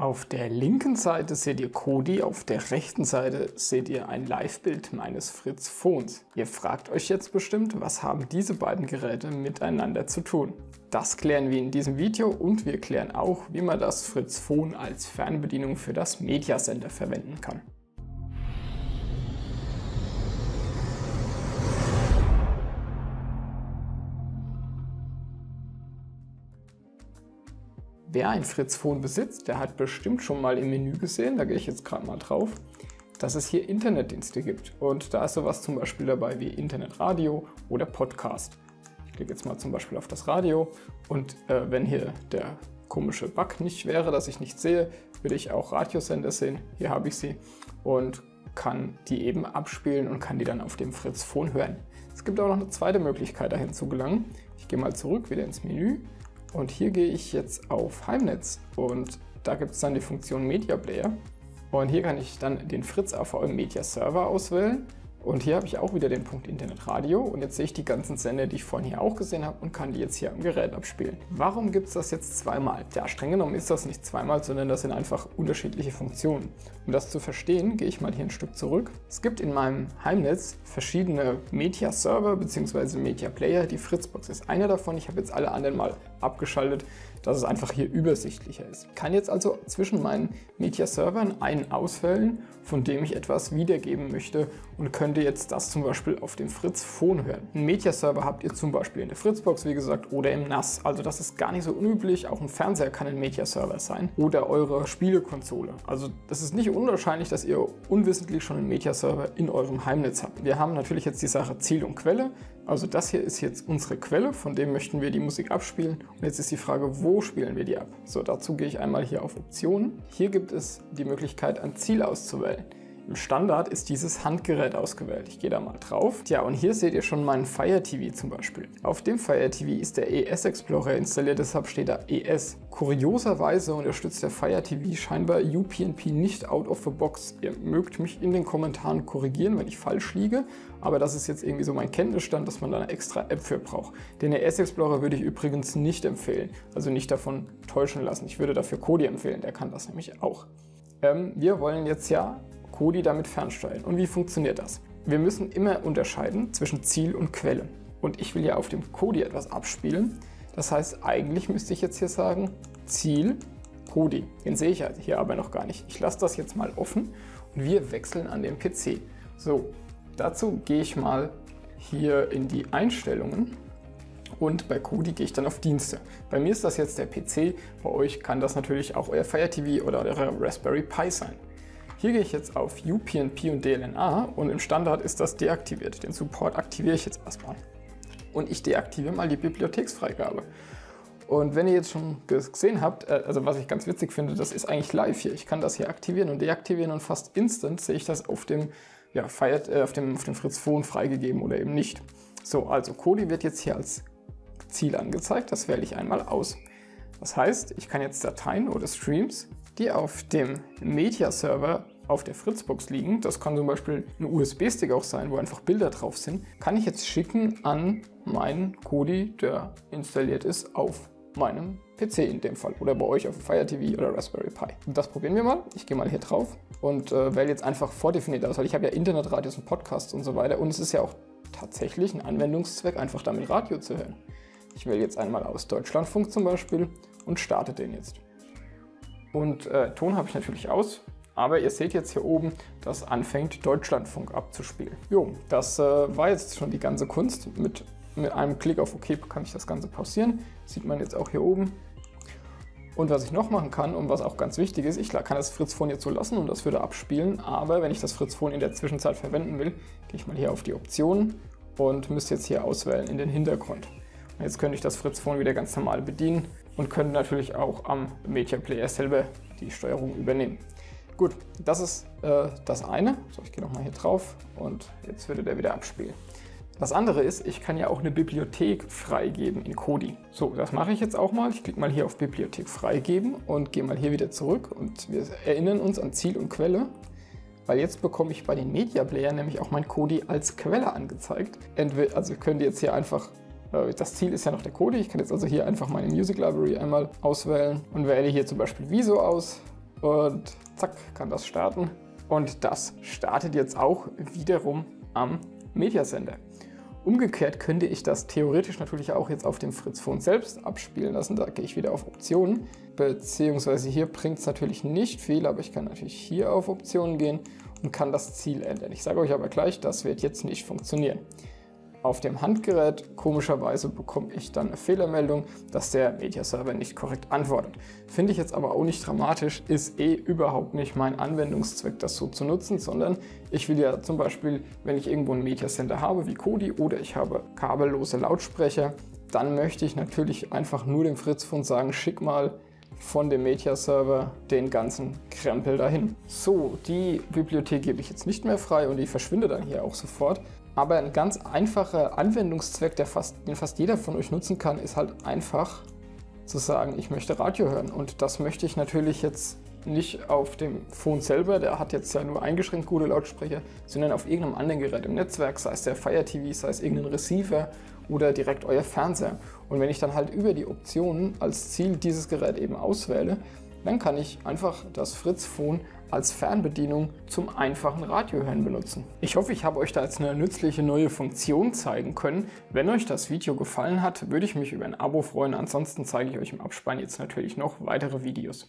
Auf der linken Seite seht ihr Kodi, auf der rechten Seite seht ihr ein Live-Bild meines Fritz!Fons. Ihr fragt euch jetzt bestimmt, was haben diese beiden Geräte miteinander zu tun? Das klären wir in diesem Video und wir klären auch, wie man das Fritz!Fon als Fernbedienung für das Media Center verwenden kann. Wer ein Fritz!Fon besitzt, der hat bestimmt schon mal im Menü gesehen, da gehe ich jetzt gerade mal drauf, dass es hier Internetdienste gibt. Und da ist sowas zum Beispiel dabei wie Internetradio oder Podcast. Ich klicke jetzt mal zum Beispiel auf das Radio und wenn hier der komische Bug nicht wäre, dass ich nichts sehe, würde ich auch Radiosender sehen. Hier habe ich sie und kann die eben abspielen und kann die dann auf dem Fritz!Fon hören. Es gibt auch noch eine zweite Möglichkeit, dahin zu gelangen. Ich gehe mal zurück, wieder ins Menü. Und hier gehe ich jetzt auf Heimnetz und da gibt es dann die Funktion Media Player und hier kann ich dann den Fritz AVM Media Server auswählen und hier habe ich auch wieder den Punkt Internetradio und jetzt sehe ich die ganzen Sender, die ich vorhin hier auch gesehen habe und kann die jetzt hier am Gerät abspielen. Warum gibt es das jetzt zweimal? Ja, streng genommen ist das nicht zweimal, sondern das sind einfach unterschiedliche Funktionen. Um das zu verstehen, gehe ich mal hier ein Stück zurück. Es gibt in meinem Heimnetz verschiedene Media Server bzw. Media Player. Die Fritzbox ist einer davon. Ich habe jetzt alle anderen mal abgeschaltet, dass es einfach hier übersichtlicher ist. Ich kann jetzt also zwischen meinen Media Servern einen auswählen, von dem ich etwas wiedergeben möchte und könnte jetzt das zum Beispiel auf dem Fritz!Fon hören. Einen Media Server habt ihr zum Beispiel in der Fritzbox, wie gesagt, oder im NAS. Also das ist gar nicht so unüblich. Auch ein Fernseher kann ein Media Server sein oder eure Spielekonsole. Also das ist nicht unwahrscheinlich, dass ihr unwissentlich schon einen Media Server in eurem Heimnetz habt. Wir haben natürlich jetzt die Sache Ziel und Quelle. Also das hier ist jetzt unsere Quelle, von dem möchten wir die Musik abspielen. Und jetzt ist die Frage, wo spielen wir die ab? So, dazu gehe ich einmal hier auf Optionen. Hier gibt es die Möglichkeit, ein Ziel auszuwählen. Im Standard ist dieses Handgerät ausgewählt. Ich gehe da mal drauf. Tja, und hier seht ihr schon meinen Fire TV zum Beispiel. Auf dem Fire TV ist der ES Explorer installiert, deshalb steht da ES. Kurioserweise unterstützt der Fire TV scheinbar UPnP nicht out of the box. Ihr mögt mich in den Kommentaren korrigieren, wenn ich falsch liege, aber das ist jetzt irgendwie so mein Kenntnisstand, dass man da eine extra App für braucht. Den ES Explorer würde ich übrigens nicht empfehlen, also nicht davon täuschen lassen. Ich würde dafür Kodi empfehlen, der kann das nämlich auch. Wir wollen jetzt ja Kodi damit fernsteuern. Und wie funktioniert das? Wir müssen immer unterscheiden zwischen Ziel und Quelle. Und ich will ja auf dem Kodi etwas abspielen. Das heißt, eigentlich müsste ich jetzt hier sagen, Ziel, Kodi. Den sehe ich hier aber noch gar nicht. Ich lasse das jetzt mal offen und wir wechseln an den PC. So, dazu gehe ich mal hier in die Einstellungen. Und bei Kodi gehe ich dann auf Dienste. Bei mir ist das jetzt der PC, bei euch kann das natürlich auch euer Fire TV oder eure Raspberry Pi sein. Hier gehe ich jetzt auf UPnP und DLNA und im Standard ist das deaktiviert. Den Support aktiviere ich jetzt erstmal. Und ich deaktiviere mal die Bibliotheksfreigabe. Und wenn ihr jetzt schon gesehen habt, also was ich ganz witzig finde, das ist eigentlich live hier. Ich kann das hier aktivieren und deaktivieren und fast instant sehe ich das auf dem, ja, auf dem Fritz!Fon freigegeben oder eben nicht. So, also Kodi wird jetzt hier als Ziel angezeigt, das wähle ich einmal aus. Das heißt, ich kann jetzt Dateien oder Streams, die auf dem Media-Server auf der Fritzbox liegen, das kann zum Beispiel ein USB-Stick auch sein, wo einfach Bilder drauf sind, kann ich jetzt schicken an meinen Kodi, der installiert ist auf meinem PC in dem Fall oder bei euch auf Fire TV oder Raspberry Pi. Und das probieren wir mal. Ich gehe mal hier drauf und wähle jetzt einfach vordefiniert aus, weil ich habe ja Internetradios und Podcasts und so weiter und es ist ja auch tatsächlich ein Anwendungszweck, einfach damit Radio zu hören. Ich wähle jetzt einmal aus Deutschlandfunk zum Beispiel und starte den jetzt. Und Ton habe ich natürlich aus, aber ihr seht jetzt hier oben, dass anfängt Deutschlandfunk abzuspielen. Jo, das war jetzt schon die ganze Kunst. Mit einem Klick auf OK kann ich das Ganze pausieren. Das sieht man jetzt auch hier oben. Und was ich noch machen kann und was auch ganz wichtig ist, ich kann das Fritz!Fon jetzt so lassen und das würde abspielen, aber wenn ich das Fritz!Fon in der Zwischenzeit verwenden will, gehe ich mal hier auf die Optionen und müsste jetzt hier auswählen in den Hintergrund. Jetzt könnte ich das Fritz!Fon wieder ganz normal bedienen und könnte natürlich auch am Media Player selber die Steuerung übernehmen. Gut, das ist das eine. So, ich gehe nochmal hier drauf und jetzt würde der wieder abspielen. Das andere ist, ich kann ja auch eine Bibliothek freigeben in Kodi. So, das mache ich jetzt auch mal. Ich klicke mal hier auf Bibliothek freigeben und gehe mal hier wieder zurück und wir erinnern uns an Ziel und Quelle. Weil jetzt bekomme ich bei den Media Playern nämlich auch mein Kodi als Quelle angezeigt. Also könnt ihr jetzt hier einfach... Das Ziel ist ja noch der Kodi. Ich kann jetzt also hier einfach meine Music Library einmal auswählen und wähle hier zum Beispiel Wieso aus und zack, kann das starten. Und das startet jetzt auch wiederum am Mediasender. Umgekehrt könnte ich das theoretisch natürlich auch jetzt auf dem Fritz!Fon selbst abspielen lassen. Da gehe ich wieder auf Optionen, beziehungsweise hier bringt es natürlich nicht viel, aber ich kann natürlich hier auf Optionen gehen und kann das Ziel ändern. Ich sage euch aber gleich, das wird jetzt nicht funktionieren. Auf dem Handgerät komischerweise bekomme ich dann eine Fehlermeldung, dass der Media-Server nicht korrekt antwortet. Finde ich jetzt aber auch nicht dramatisch, ist eh überhaupt nicht mein Anwendungszweck, das so zu nutzen, sondern ich will ja zum Beispiel, wenn ich irgendwo einen Media-Center habe wie Kodi oder ich habe kabellose Lautsprecher, dann möchte ich natürlich einfach nur dem Fritz!Fon sagen, schick mal von dem Media-Server den ganzen Krempel dahin. So, die Bibliothek gebe ich jetzt nicht mehr frei und die verschwindet dann hier auch sofort. Aber ein ganz einfacher Anwendungszweck, den fast jeder von euch nutzen kann, ist halt einfach zu sagen, ich möchte Radio hören. Und das möchte ich natürlich jetzt nicht auf dem Phone selber, der hat jetzt ja nur eingeschränkt gute Lautsprecher, sondern auf irgendeinem anderen Gerät im Netzwerk, sei es der Fire TV, sei es irgendein Receiver oder direkt euer Fernseher. Und wenn ich dann halt über die Optionen als Ziel dieses Gerät eben auswähle, dann kann ich einfach das Fritz!Fon als Fernbedienung zum einfachen Radiohören benutzen. Ich hoffe, ich habe euch da jetzt eine nützliche neue Funktion zeigen können. Wenn euch das Video gefallen hat, würde ich mich über ein Abo freuen. Ansonsten zeige ich euch im Abspann jetzt natürlich noch weitere Videos.